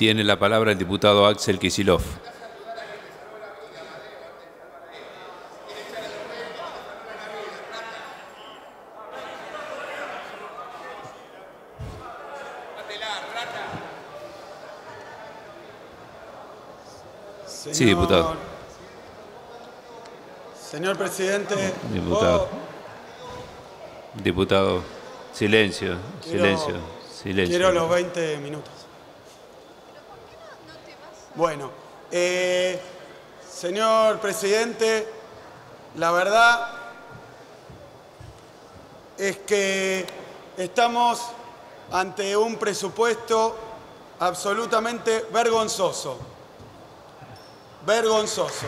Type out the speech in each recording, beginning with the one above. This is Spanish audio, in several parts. Tiene la palabra el diputado Axel Kicillof. Sí, diputado. Señor presidente. Diputado. Diputado. Silencio, silencio, silencio. Quiero los 20 minutos. Bueno, señor presidente, la verdad es que estamos ante un presupuesto absolutamente vergonzoso. Vergonzoso.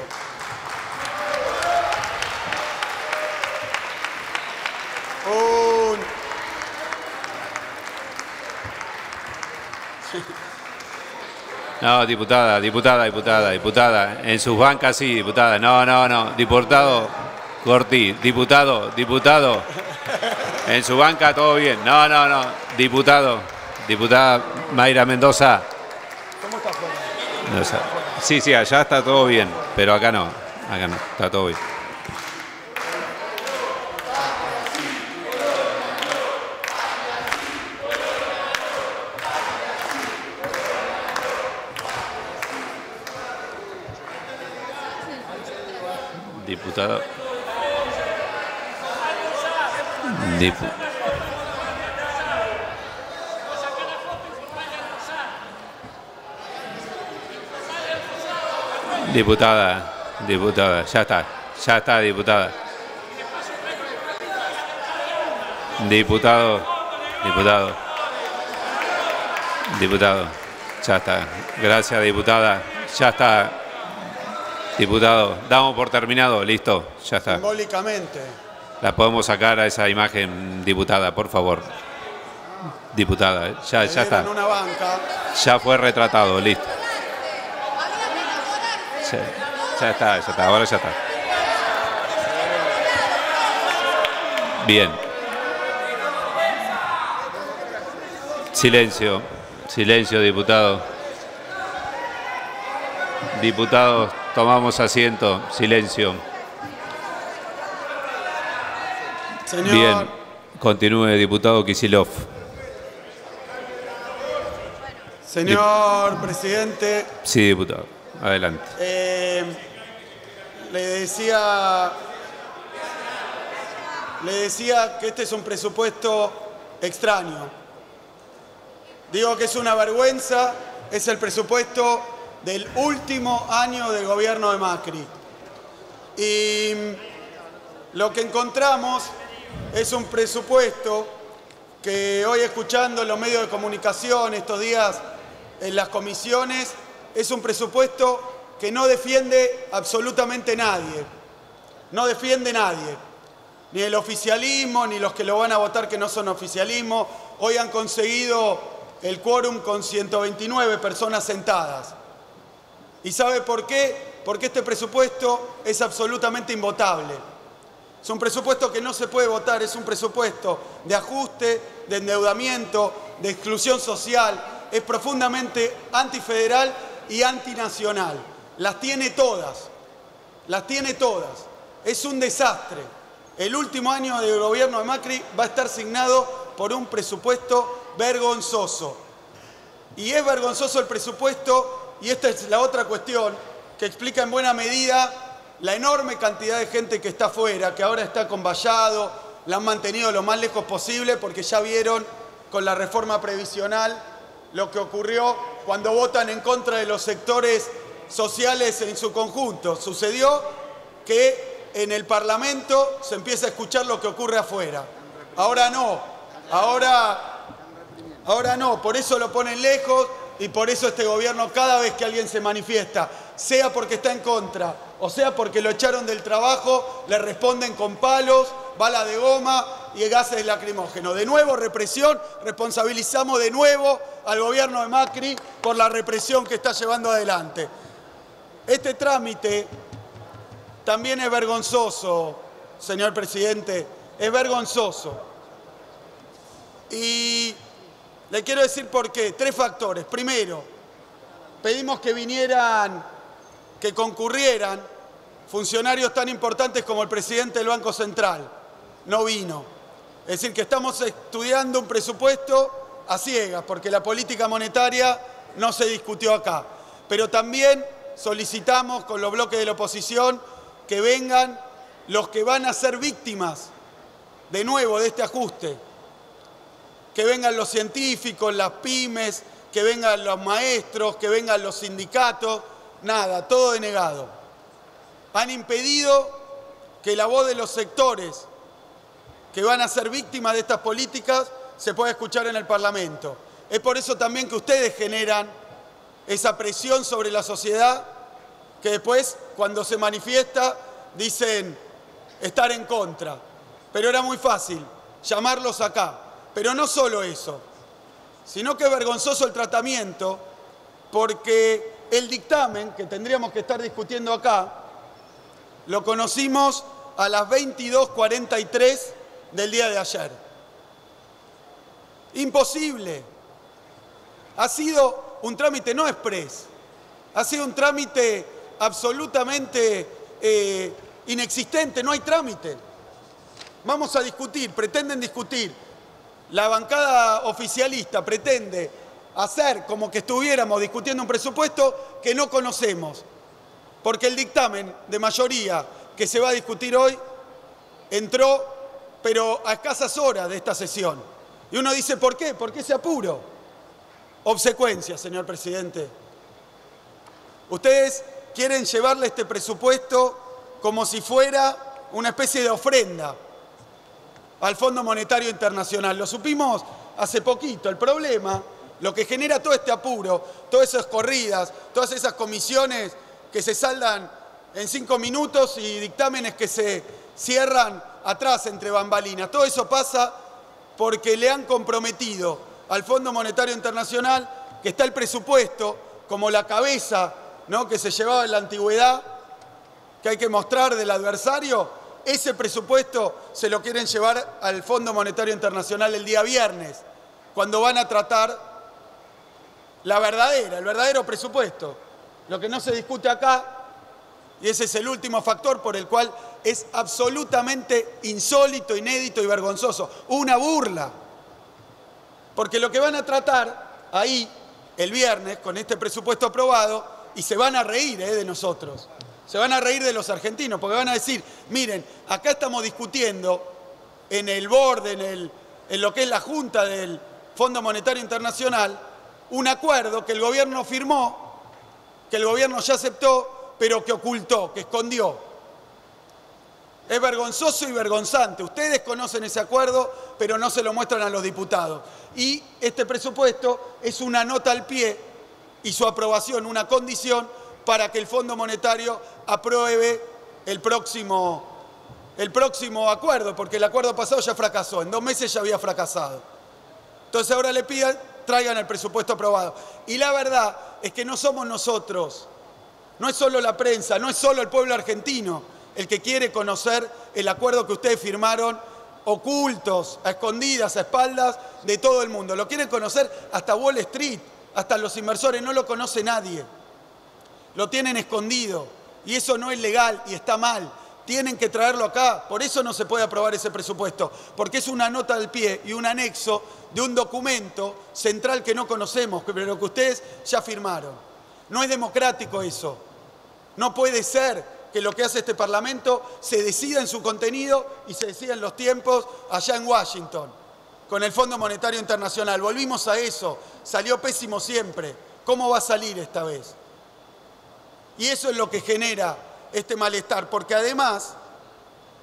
No, diputada. En sus bancas sí, diputada. No. Diputado Corti, diputado. En su banca todo bien. No. Diputado, diputada Mayra Mendoza. ¿Cómo está fuera? Sí, allá está todo bien, pero acá no. Acá no, está todo bien. Diputada, ya está, diputada. Diputado, ya está. Gracias, diputada, ya está. Diputado, damos por terminado, listo, ya está. Simbólicamente. La podemos sacar a esa imagen, diputada, por favor. Diputada, ya está. Una banca. Ya fue retratado, listo. Ya está, ahora ya está. Bien. Silencio, diputado. Diputados, tomamos asiento. Silencio. Señor. Bien. Continúe, diputado Kicillof. Señor presidente. Sí, diputado. Adelante. Le decía que este es un presupuesto extraño. Digo que es una vergüenza. Es el presupuesto del último año del gobierno de Macri. Y lo que encontramos es un presupuesto que hoy, escuchando en los medios de comunicación estos días, en las comisiones, es un presupuesto que no defiende absolutamente nadie. No defiende nadie. Ni el oficialismo, ni los que lo van a votar que no son oficialismo. Hoy han conseguido el quórum con 129 personas sentadas. ¿Y sabe por qué? Porque este presupuesto es absolutamente invotable. Es un presupuesto que no se puede votar, es un presupuesto de ajuste, de endeudamiento, de exclusión social. Es profundamente antifederal y antinacional. Las tiene todas, las tiene todas. Es un desastre. El último año del gobierno de Macri va a estar signado por un presupuesto vergonzoso. Y es vergonzoso el presupuesto. Y esta es la otra cuestión que explica en buena medida la enorme cantidad de gente que está afuera, que ahora está con vallado, la han mantenido lo más lejos posible porque ya vieron con la reforma previsional lo que ocurrió cuando votan en contra de los sectores sociales en su conjunto. Sucedió que en el Parlamento se empieza a escuchar lo que ocurre afuera. Ahora no, por eso lo ponen lejos. Y por eso este gobierno, cada vez que alguien se manifiesta, sea porque está en contra o sea porque lo echaron del trabajo, le responden con palos, bala de goma y gases lacrimógenos. De nuevo represión, responsabilizamos de nuevo al gobierno de Macri por la represión que está llevando adelante. Este trámite también es vergonzoso, señor presidente, es vergonzoso. Y le quiero decir por qué. Tres factores. Primero, pedimos que vinieran, que concurrieran funcionarios tan importantes como el presidente del Banco Central. No vino. Es decir, que estamos estudiando un presupuesto a ciegas, porque la política monetaria no se discutió acá. Pero también solicitamos con los bloques de la oposición que vengan los que van a ser víctimas de nuevo de este ajuste. Que vengan los científicos, las pymes, que vengan los maestros, que vengan los sindicatos, nada, todo denegado. Han impedido que la voz de los sectores que van a ser víctimas de estas políticas se pueda escuchar en el Parlamento. Es por eso también que ustedes generan esa presión sobre la sociedad que después, cuando se manifiesta, dicen estar en contra. Pero era muy fácil llamarlos acá. Pero no solo eso, sino que es vergonzoso el tratamiento, porque el dictamen que tendríamos que estar discutiendo acá lo conocimos a las 22:43 del día de ayer. Imposible. Ha sido un trámite no exprés, ha sido un trámite absolutamente inexistente, no hay trámite. Vamos a discutir, pretenden discutir. La bancada oficialista pretende hacer como que estuviéramos discutiendo un presupuesto que no conocemos, porque el dictamen de mayoría que se va a discutir hoy entró, pero a escasas horas de esta sesión. Y uno dice, ¿por qué? ¿Por qué ese apuro? Obsecuencia, señor presidente. Ustedes quieren llevarle este presupuesto como si fuera una especie de ofrenda al Fondo Monetario Internacional. Lo supimos hace poquito. El problema, lo que genera todo este apuro, todas esas corridas, todas esas comisiones que se saldan en 5 minutos y dictámenes que se cierran atrás entre bambalinas. Todo eso pasa porque le han comprometido al Fondo Monetario Internacional, que está el presupuesto como la cabeza, ¿no?, que se llevaba en la antigüedad, que hay que mostrar del adversario. Ese presupuesto se lo quieren llevar al Fondo Monetario Internacional el día viernes, cuando van a tratar la verdadera, el verdadero presupuesto. Lo que no se discute acá, y ese es el último factor por el cual es absolutamente insólito, inédito y vergonzoso. Una burla. Porque lo que van a tratar ahí el viernes con este presupuesto aprobado, y se van a reír de nosotros. Se van a reír de los argentinos, porque van a decir, miren, acá estamos discutiendo en el board, en lo que es la Junta del Fondo Monetario Internacional, un acuerdo que el gobierno firmó, que el gobierno ya aceptó, pero que ocultó, que escondió. Es vergonzoso y vergonzante. Ustedes conocen ese acuerdo, pero no se lo muestran a los diputados. Y este presupuesto es una nota al pie y su aprobación una condición para que el Fondo Monetario apruebe el próximo acuerdo, porque el acuerdo pasado ya fracasó, en 2 meses ya había fracasado. Entonces ahora le pidan, traigan el presupuesto aprobado. Y la verdad es que no somos nosotros, no es solo la prensa, no es solo el pueblo argentino el que quiere conocer el acuerdo que ustedes firmaron ocultos, a escondidas, a espaldas de todo el mundo. Lo quieren conocer hasta Wall Street, hasta los inversores, no lo conoce nadie. Lo tienen escondido y eso no es legal y está mal. Tienen que traerlo acá, por eso no se puede aprobar ese presupuesto, porque es una nota al pie y un anexo de un documento central que no conocemos, pero que ustedes ya firmaron. No es democrático eso. No puede ser que lo que hace este Parlamento se decida en su contenido y se decida en los tiempos allá en Washington, con el Fondo Monetario Internacional. Volvimos a eso, salió pésimo siempre. ¿Cómo va a salir esta vez? Y eso es lo que genera este malestar, porque además,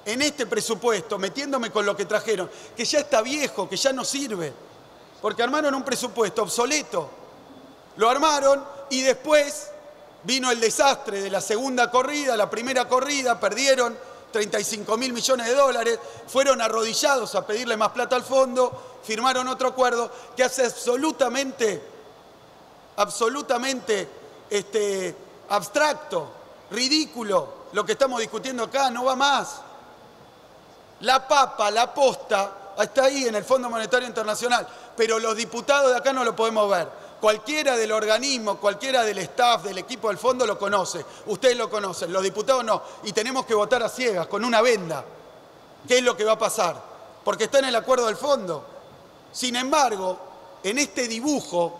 en este presupuesto, metiéndome con lo que trajeron, que ya está viejo, que ya no sirve, porque armaron un presupuesto obsoleto, lo armaron y después vino el desastre de la segunda corrida, la primera corrida, perdieron 35.000 millones de dólares, fueron arrodillados a pedirle más plata al fondo, firmaron otro acuerdo que hace absolutamente abstracto, ridículo, lo que estamos discutiendo acá, no va más. La papa, la posta, está ahí en el Fondo Monetario Internacional, pero los diputados de acá no lo podemos ver. Cualquiera del organismo, cualquiera del staff, del equipo del fondo lo conoce. Ustedes lo conocen, los diputados no. Y tenemos que votar a ciegas, con una venda. ¿Qué es lo que va a pasar? Porque está en el acuerdo del fondo. Sin embargo, en este dibujo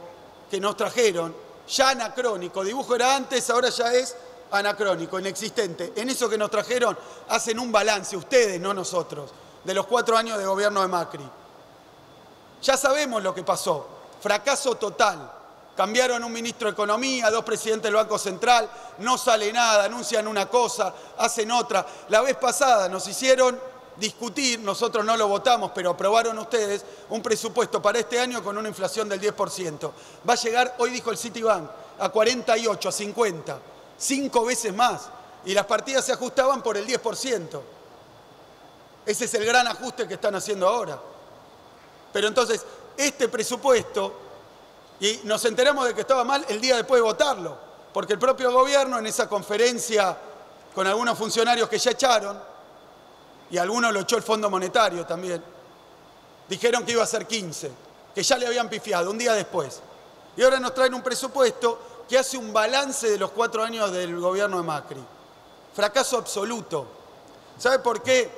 que nos trajeron, ya anacrónico, dibujo era antes, ahora ya es anacrónico, inexistente. En eso que nos trajeron hacen un balance, ustedes, no nosotros, de los 4 años de gobierno de Macri. Ya sabemos lo que pasó. Fracaso total. Cambiaron un ministro de Economía, 2 presidentes del Banco Central, no sale nada, anuncian una cosa, hacen otra. La vez pasada nos hicieron discutir, nosotros no lo votamos, pero aprobaron ustedes un presupuesto para este año con una inflación del 10%. Va a llegar, hoy dijo el Citibank, a 48, a 50, 5 veces más. Y las partidas se ajustaban por el 10%. Ese es el gran ajuste que están haciendo ahora. Pero entonces, este presupuesto, y nos enteramos de que estaba mal el día después de votarlo, porque el propio gobierno en esa conferencia con algunos funcionarios que ya echaron, y algunos lo echó el Fondo Monetario también, dijeron que iba a ser 15, que ya le habían pifiado un día después. Y ahora nos traen un presupuesto que hace un balance de los 4 años del gobierno de Macri. Fracaso absoluto. ¿Sabe por qué?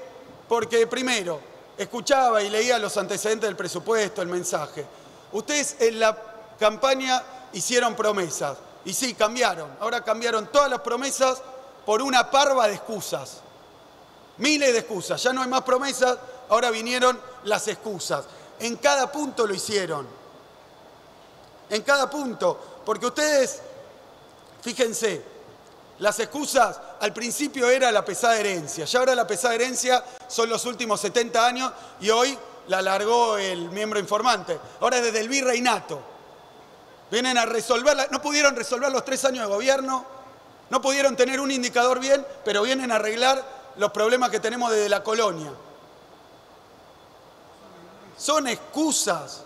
Porque primero, escuchaba y leía los antecedentes del presupuesto, el mensaje. Ustedes en la campaña hicieron promesas, y sí, cambiaron. Ahora cambiaron todas las promesas por una parva de excusas. Miles de excusas, ya no hay más promesas, ahora vinieron las excusas. En cada punto lo hicieron. En cada punto, porque ustedes, fíjense, las excusas al principio era la pesada herencia, ya ahora la pesada herencia son los últimos 70 años y hoy la alargó el miembro informante. Ahora desde el virreinato vienen a resolverla, no pudieron resolver los 3 años de gobierno, no pudieron tener un indicador bien, pero vienen a arreglar los problemas que tenemos desde la colonia. Son excusas.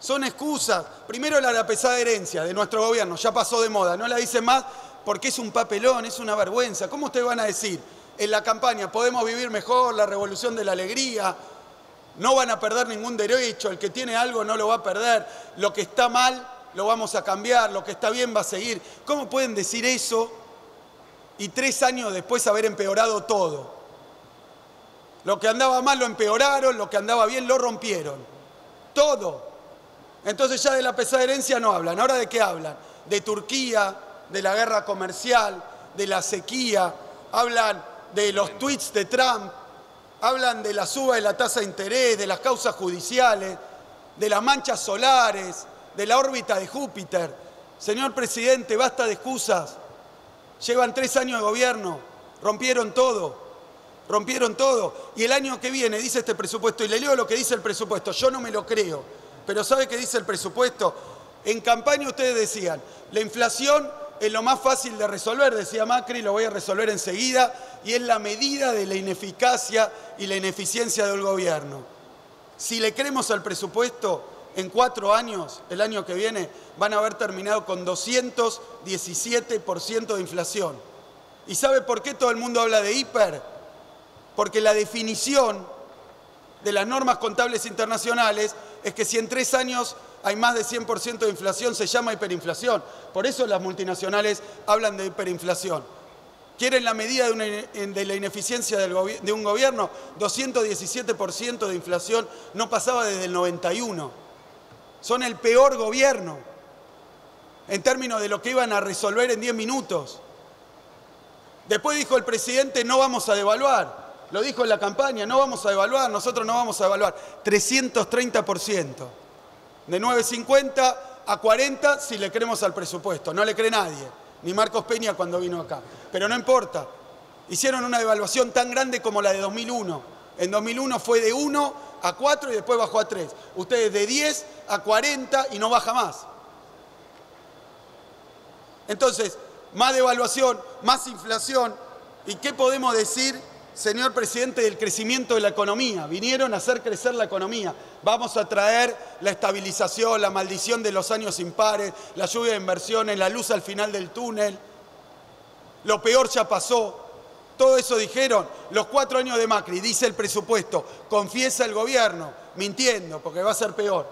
Son excusas. Primero la pesada herencia de nuestro gobierno, ya pasó de moda, no la dicen más porque es un papelón, es una vergüenza. ¿Cómo ustedes van a decir en la campaña podemos vivir mejor, la revolución de la alegría, no van a perder ningún derecho, el que tiene algo no lo va a perder, lo que está mal lo vamos a cambiar, lo que está bien va a seguir? ¿Cómo pueden decir eso? Y 3 años después haber empeorado todo. Lo que andaba mal lo empeoraron, lo que andaba bien lo rompieron. Todo. Entonces ya de la pesada herencia no hablan. ¿Ahora de qué hablan? De Turquía, de la guerra comercial, de la sequía, hablan de los tweets de Trump, hablan de la suba de la tasa de interés, de las causas judiciales, de las manchas solares, de la órbita de Júpiter. Señor presidente, basta de excusas. Llevan 3 años de gobierno, rompieron todo, y el año que viene dice este presupuesto, y le leo lo que dice el presupuesto, yo no me lo creo, pero ¿sabe qué dice el presupuesto? En campaña ustedes decían, la inflación es lo más fácil de resolver, decía Macri, lo voy a resolver enseguida, y es la medida de la ineficacia y la ineficiencia del gobierno. Si le creemos al presupuesto, en 4 años, el año que viene, van a haber terminado con 217% de inflación. ¿Y sabe por qué todo el mundo habla de hiper? Porque la definición de las normas contables internacionales es que si en 3 años hay más de 100% de inflación, se llama hiperinflación. Por eso las multinacionales hablan de hiperinflación. ¿Quieren la medida de la ineficiencia de un gobierno? 217% de inflación no pasaba desde el 91. Son el peor gobierno en términos de lo que iban a resolver en 10 minutos. Después dijo el presidente, no vamos a devaluar. Lo dijo en la campaña, no vamos a devaluar, nosotros no vamos a devaluar. 330%. De 9,50 a 40 si le creemos al presupuesto. No le cree nadie, ni Marcos Peña cuando vino acá. Pero no importa. Hicieron una devaluación tan grande como la de 2001. En 2001 fue de 1 a 4 y después bajó a 3. Ustedes de 10 a 40 y no baja más. Entonces, más devaluación, más inflación. ¿Y qué podemos decir, señor presidente, del crecimiento de la economía? Vinieron a hacer crecer la economía. Vamos a traer la estabilización, la maldición de los años impares, la lluvia de inversiones, la luz al final del túnel. Lo peor ya pasó. Todo eso dijeron los 4 años de Macri, dice el presupuesto, confiesa el gobierno, mintiendo, porque va a ser peor.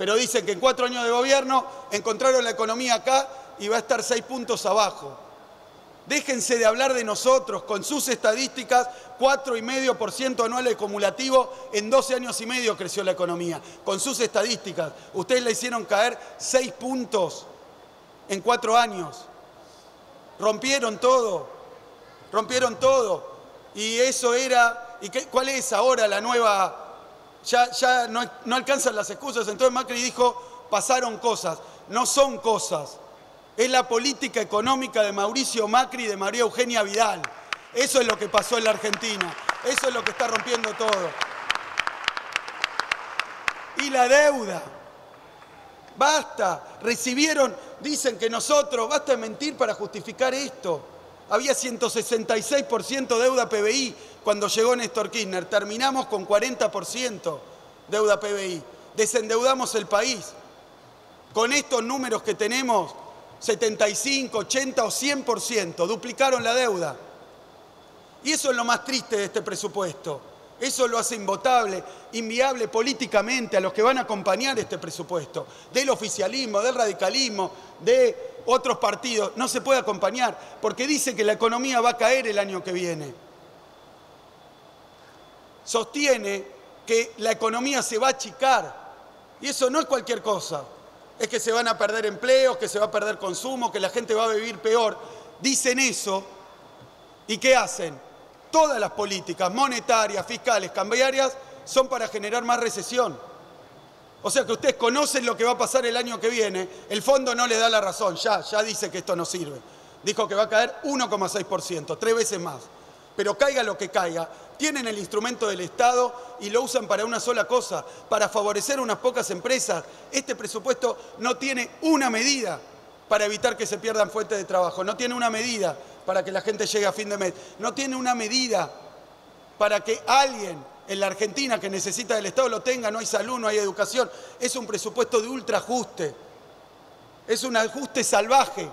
pero dicen que en 4 años de gobierno encontraron la economía acá y va a estar 6 puntos abajo. Déjense de hablar de nosotros, con sus estadísticas, 4,5% anual de acumulativo, en 12 años y medio creció la economía, con sus estadísticas. Ustedes la hicieron caer 6 puntos en 4 años. Rompieron todo, rompieron todo. Y eso era, ¿cuál es ahora la nueva? Ya no alcanzan las excusas, entonces Macri dijo, pasaron cosas. No son cosas, es la política económica de Mauricio Macri y de María Eugenia Vidal. Eso es lo que pasó en la Argentina, eso es lo que está rompiendo todo. Y la deuda, basta, recibieron, dicen que nosotros, basta de mentir para justificar esto. Había 166% deuda PBI cuando llegó Néstor Kirchner. Terminamos con 40% deuda PBI. Desendeudamos el país. Con estos números que tenemos, 75, 80 o 100%, duplicaron la deuda. Y eso es lo más triste de este presupuesto. Eso lo hace invotable, inviable políticamente a los que van a acompañar este presupuesto. Del oficialismo, del radicalismo, de otros partidos. No se puede acompañar porque dice que la economía va a caer el año que viene. Sostiene que la economía se va a achicar. Y eso no es cualquier cosa. Es que se van a perder empleos, que se va a perder consumo, que la gente va a vivir peor. Dicen eso. ¿Y qué hacen? Todas las políticas monetarias, fiscales, cambiarias, son para generar más recesión. O sea que ustedes conocen lo que va a pasar el año que viene, el fondo no les da la razón, ya dice que esto no sirve. Dijo que va a caer 1,6%, 3 veces más. Pero caiga lo que caiga, tienen el instrumento del Estado y lo usan para una sola cosa, para favorecer unas pocas empresas. Este presupuesto no tiene una medida para evitar que se pierdan fuentes de trabajo. No tiene una medida para que la gente llegue a fin de mes. No tiene una medida para que alguien en la Argentina que necesita del Estado lo tenga. No hay salud, no hay educación. Es un presupuesto de ultra ajuste. Es un ajuste salvaje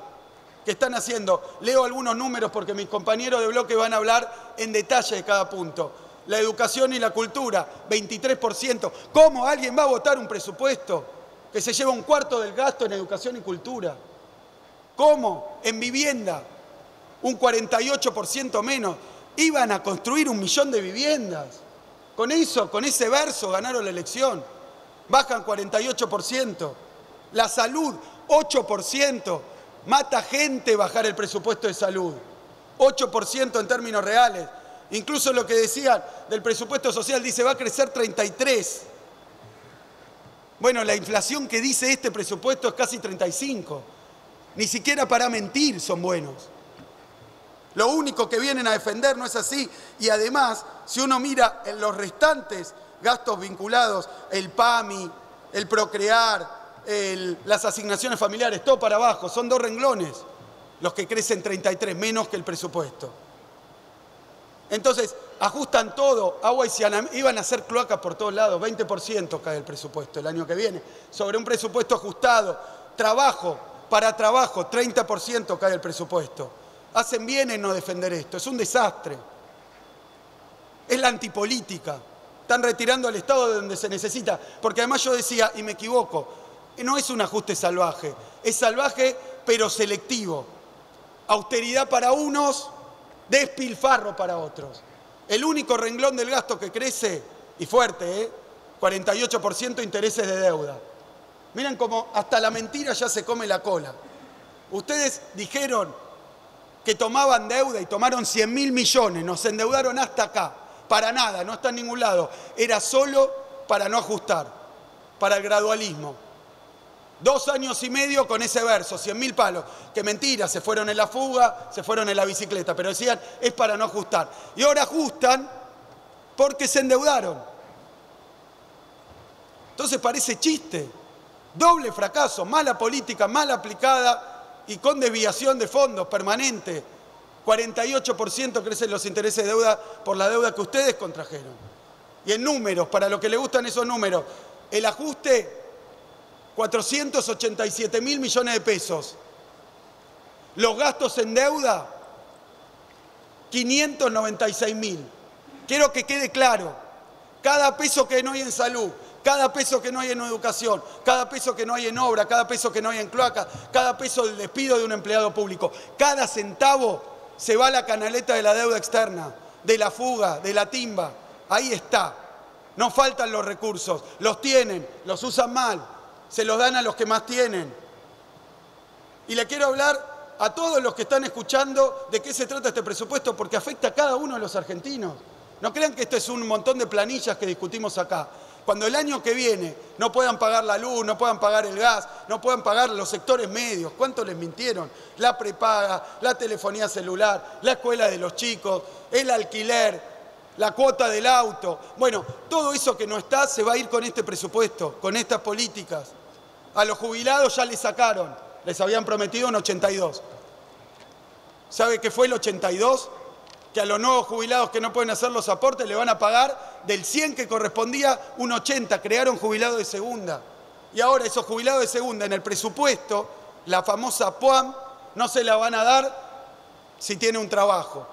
que están haciendo. Leo algunos números porque mis compañeros de bloque van a hablar en detalle de cada punto. La educación y la cultura, 23%. ¿Cómo alguien va a votar un presupuesto que se lleva 1/4 del gasto en educación y cultura? ¿Cómo? En vivienda, un 48% menos. Iban a construir 1 millón de viviendas. Con eso, con ese verso ganaron la elección. Bajan 48%. La salud, 8%. Mata gente bajar el presupuesto de salud. 8% en términos reales. Incluso lo que decían del presupuesto social, dice va a crecer 33%. Bueno, la inflación que dice este presupuesto es casi 35%. Ni siquiera para mentir son buenos. Lo único que vienen a defender no es así. Y además, si uno mira en los restantes gastos vinculados, el PAMI, el Procrear, las asignaciones familiares, todo para abajo, son 2 renglones los que crecen 33, menos que el presupuesto. Entonces, ajustan todo, agua y saneamiento, iban a hacer cloacas por todos lados, 20% cae el presupuesto el año que viene, sobre un presupuesto ajustado, trabajo. Para trabajo, 30% cae el presupuesto. Hacen bien en no defender esto, es un desastre. Es la antipolítica. Están retirando al Estado de donde se necesita. Porque además yo decía, y me equivoco, no es un ajuste salvaje. Es salvaje, pero selectivo. Austeridad para unos, despilfarro para otros. El único renglón del gasto que crece, y fuerte, 48% intereses de deuda. Miren cómo hasta la mentira ya se come la cola. Ustedes dijeron que tomaban deuda y tomaron 100.000 millones. Nos endeudaron hasta acá. Para nada, no está en ningún lado. Era solo para no ajustar, para el gradualismo. 2 años y medio con ese verso, 100.000 palos. Que mentira, se fueron en la fuga, se fueron en la bicicleta. Pero decían, es para no ajustar. Y ahora ajustan porque se endeudaron. Entonces parece chiste. Doble fracaso, mala política, mal aplicada y con desviación de fondos permanente. 48% crecen los intereses de deuda por la deuda que ustedes contrajeron. Y en números, para los que les gustan esos números, el ajuste, 487.000 millones de pesos. Los gastos en deuda, 596.000. Quiero que quede claro, cada peso que no hay en salud, Cada peso que no hay en educación, cada peso que no hay en obra, cada peso que no hay en cloacas, cada peso del despido de un empleado público, cada centavo se va a la canaleta de la deuda externa, de la fuga, de la timba. Ahí está. No faltan los recursos, los tienen, los usan mal, se los dan a los que más tienen. Y le quiero hablar a todos los que están escuchando de qué se trata este presupuesto, porque afecta a cada uno de los argentinos. No crean que esto es un montón de planillas que discutimos acá. Cuando el año que viene no puedan pagar la luz, no puedan pagar el gas, no puedan pagar los sectores medios, ¿cuánto les mintieron? La prepaga, la telefonía celular, la escuela de los chicos, el alquiler, la cuota del auto. Bueno, todo eso que no está se va a ir con este presupuesto, con estas políticas. A los jubilados ya les sacaron, les habían prometido un 82. ¿Sabe qué fue el 82? Que a los nuevos jubilados que no pueden hacer los aportes le van a pagar del 100 que correspondía un 80. Crearon jubilados de segunda. Y ahora esos jubilados de segunda en el presupuesto, la famosa PUAM, no se la van a dar si tiene un trabajo.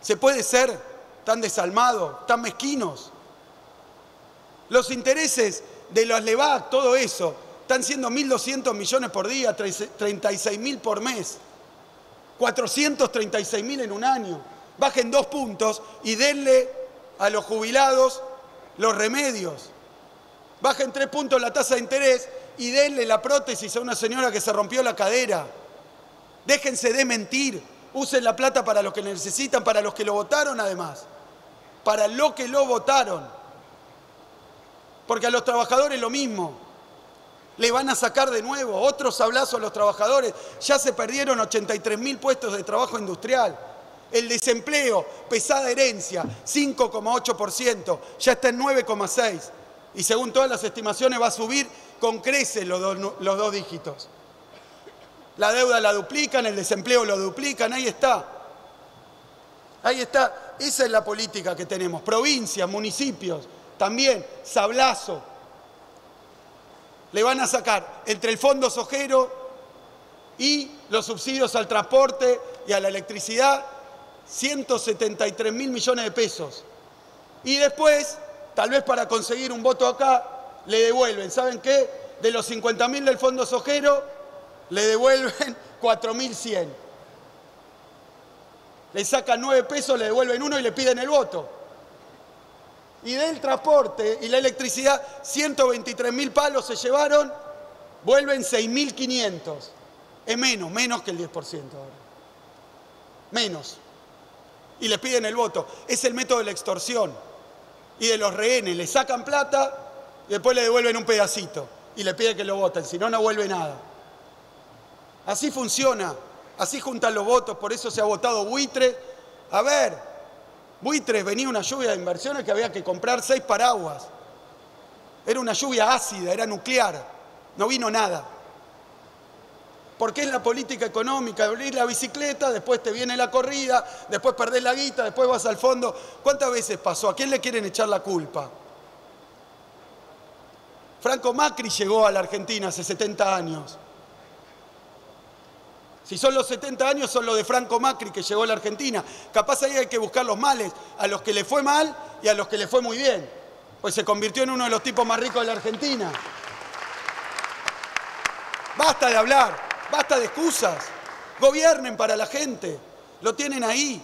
¿Se puede ser tan desalmado, tan mezquinos? Los intereses de los LEVAC, todo eso, están siendo 1.200 millones por día, 36.000 por mes, 436.000 en un año. Bajen 2 puntos y denle a los jubilados los remedios. Bajen 3 puntos la tasa de interés y denle la prótesis a una señora que se rompió la cadera. Déjense de mentir. Usen la plata para los que necesitan, para los que lo votaron además. Para lo que lo votaron. Porque a los trabajadores lo mismo. Le van a sacar de nuevo otro sablazo a los trabajadores. Ya se perdieron 83.000 puestos de trabajo industrial. El desempleo, pesada herencia, 5,8%. Ya está en 9,6%. Y según todas las estimaciones va a subir con creces los dos dígitos. La deuda la duplican, el desempleo lo duplican, ahí está. Ahí está. Esa es la política que tenemos. Provincias, municipios, también, sablazo. Le van a sacar entre el fondo sojero y los subsidios al transporte y a la electricidad 173.000 millones de pesos. Y después, tal vez para conseguir un voto acá, le devuelven, ¿saben qué? De los 50.000 del fondo sojero, le devuelven 4.100. Le sacan 9 pesos, le devuelven 1 y le piden el voto. Y del transporte y la electricidad, 123.000 palos se llevaron, vuelven 6.500. Es menos que el 10% ahora. Menos. Y le piden el voto. Es el método de la extorsión y de los rehenes. Le sacan plata y después le devuelven un pedacito y le piden que lo voten, si no, no vuelve nada. Así funciona, así juntan los votos, por eso se ha votado buitre. A ver, buitres, venía una lluvia de inversiones que había que comprar 6 paraguas. Era una lluvia ácida, era nuclear, no vino nada. Porque es la política económica, abrís la bicicleta, después te viene la corrida, después perdés la guita, después vas al fondo. ¿Cuántas veces pasó? ¿A quién le quieren echar la culpa? Franco Macri llegó a la Argentina hace 70 años. Si son los 70 años, son los de Franco Macri que llegó a la Argentina. Capaz ahí hay que buscar los males, a los que le fue mal y a los que le fue muy bien. Pues se convirtió en uno de los tipos más ricos de la Argentina. Basta de hablar, basta de excusas. Gobiernen para la gente, lo tienen ahí.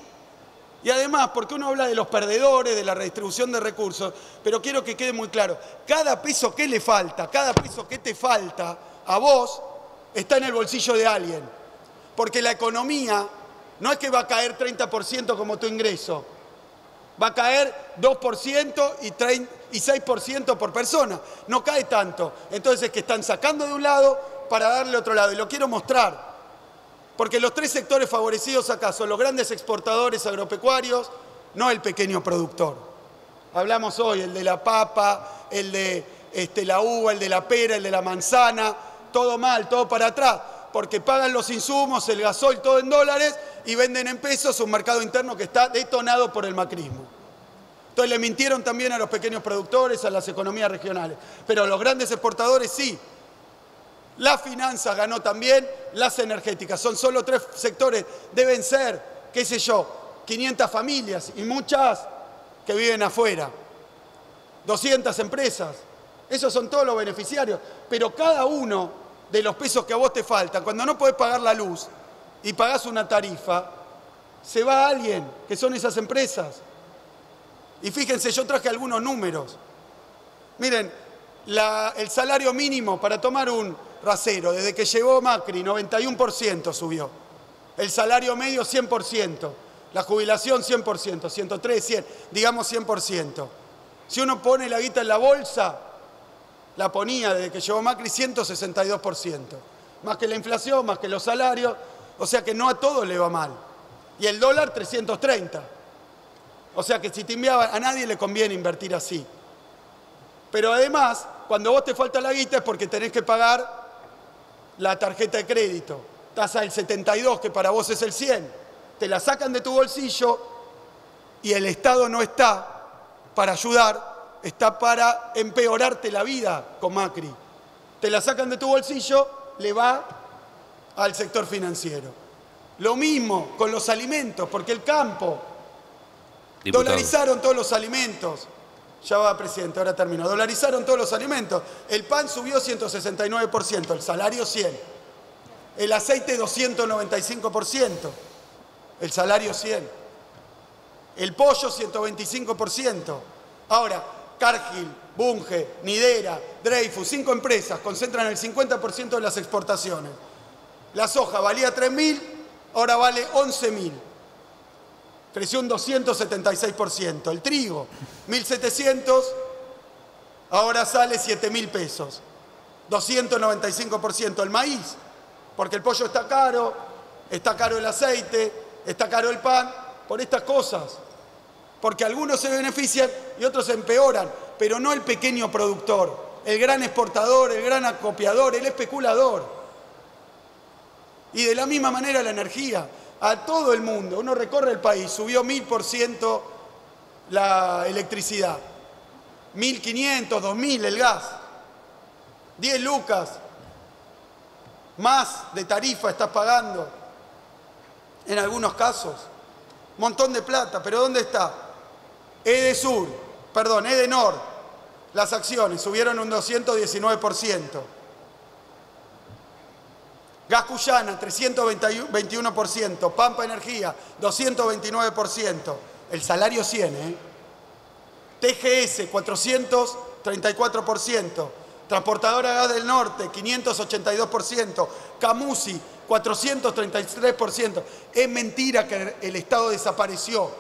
Y además, porque uno habla de los perdedores, de la redistribución de recursos, pero quiero que quede muy claro, cada peso que le falta, cada peso que te falta a vos, está en el bolsillo de alguien. Porque la economía no es que va a caer 30% como tu ingreso. Va a caer 2% y 6% por persona. No cae tanto. Entonces es que están sacando de un lado para darle otro lado. Y lo quiero mostrar. Porque los 3 sectores favorecidos acá son los grandes exportadores agropecuarios, no el pequeño productor. Hablamos hoy, el de la papa, el de la uva, el de la pera, el de la manzana. Todo mal, todo para atrás. Porque pagan los insumos, el gasoil, todo en dólares y venden en pesos un mercado interno que está detonado por el macrismo. Entonces le mintieron también a los pequeños productores, a las economías regionales. Pero los grandes exportadores sí. Las finanzas ganó también, las energéticas. Son solo 3 sectores. Deben ser, qué sé yo, 500 familias y muchas que viven afuera. 200 empresas. Esos son todos los beneficiarios. Pero cada uno de los pesos que a vos te faltan, cuando no podés pagar la luz y pagás una tarifa, se va a alguien, que son esas empresas. Y fíjense, yo traje algunos números. Miren, el salario mínimo para tomar un rasero, desde que llegó Macri, 91% subió. El salario medio, 100%. La jubilación, 100%. 103, 100, digamos 100%. Si uno pone la guita en la bolsa, la ponía desde que llegó Macri, 162%. Más que la inflación, más que los salarios. O sea que no a todos le va mal. Y el dólar, 330. O sea que si te enviaban, a nadie le conviene invertir así. Pero además, cuando vos te falta la guita es porque tenés que pagar la tarjeta de crédito. Tasa del 72, que para vos es el 100. Te la sacan de tu bolsillo y el Estado no está para ayudar, está para empeorarte la vida con Macri. Te la sacan de tu bolsillo, le va al sector financiero. Lo mismo con los alimentos, porque el campo, diputado, dolarizaron todos los alimentos. Ya va, presidente, ahora termino. Dolarizaron todos los alimentos. El pan subió 169%, el salario 100%. El aceite 295%, el salario 100%. El pollo 125%. Ahora, Cargill, Bunge, Nidera, Dreyfus, 5 empresas concentran el 50% de las exportaciones. La soja valía 3.000, ahora vale 11.000. Creció un 276%. El trigo, 1.700, ahora sale 7.000 pesos. 295%. El maíz, porque el pollo está caro el aceite, está caro el pan, por estas cosas. Porque algunos se benefician y otros se empeoran, pero no el pequeño productor, el gran exportador, el gran acopiador, el especulador. Y de la misma manera la energía. A todo el mundo, uno recorre el país, subió 1.000% la electricidad, 1.500, 2.000 el gas, 10 lucas más de tarifa estás pagando en algunos casos, montón de plata, pero ¿dónde está? Edenor, las acciones subieron un 219%. Gas Cuyana, 321%. Pampa Energía, 229%. El salario 100, ¿eh? TGS, 434%. Transportadora Gas del Norte, 582%. Camuzzi, 433%. Es mentira que el Estado desapareció,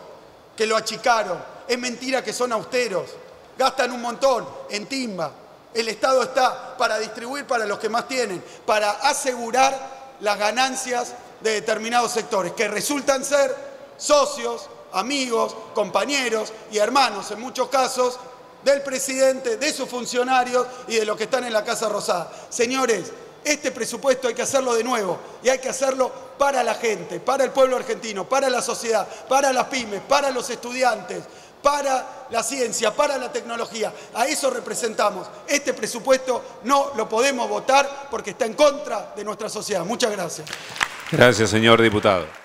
que lo achicaron. Es mentira que son austeros. Gastan un montón en timba. El Estado está para distribuir para los que más tienen, para asegurar las ganancias de determinados sectores, que resultan ser socios, amigos, compañeros y hermanos, en muchos casos, del presidente, de sus funcionarios y de los que están en la Casa Rosada. Señores, este presupuesto hay que hacerlo de nuevo y hay que hacerlo para la gente, para el pueblo argentino, para la sociedad, para las pymes, para los estudiantes, para la ciencia, para la tecnología. A eso representamos. Este presupuesto no lo podemos votar porque está en contra de nuestra sociedad. Muchas gracias. Gracias, señor diputado.